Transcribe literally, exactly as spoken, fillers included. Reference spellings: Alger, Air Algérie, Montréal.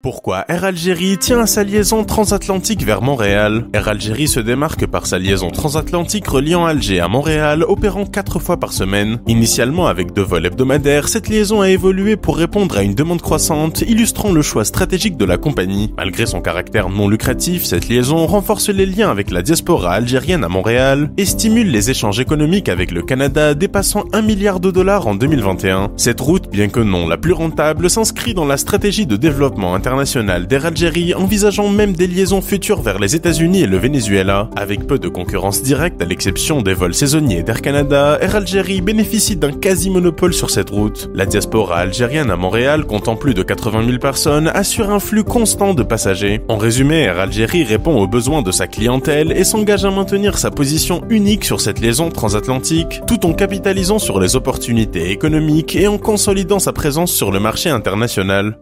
Pourquoi Air Algérie tient à sa liaison transatlantique vers Montréal? Air Algérie se démarque par sa liaison transatlantique reliant Alger à Montréal, opérant quatre fois par semaine. Initialement avec deux vols hebdomadaires, cette liaison a évolué pour répondre à une demande croissante, illustrant le choix stratégique de la compagnie. Malgré son caractère non lucratif, cette liaison renforce les liens avec la diaspora algérienne à Montréal et stimule les échanges économiques avec le Canada, dépassant un milliard de dollars en deux mille vingt et un. Cette route, bien que non la plus rentable, s'inscrit dans la stratégie de développement international internationale d'Air Algérie, envisageant même des liaisons futures vers les États-Unis et le Venezuela. Avec peu de concurrence directe à l'exception des vols saisonniers d'Air Canada, Air Algérie bénéficie d'un quasi-monopole sur cette route. La diaspora algérienne à Montréal, comptant plus de quatre-vingt mille personnes, assure un flux constant de passagers. En résumé, Air Algérie répond aux besoins de sa clientèle et s'engage à maintenir sa position unique sur cette liaison transatlantique, tout en capitalisant sur les opportunités économiques et en consolidant sa présence sur le marché international.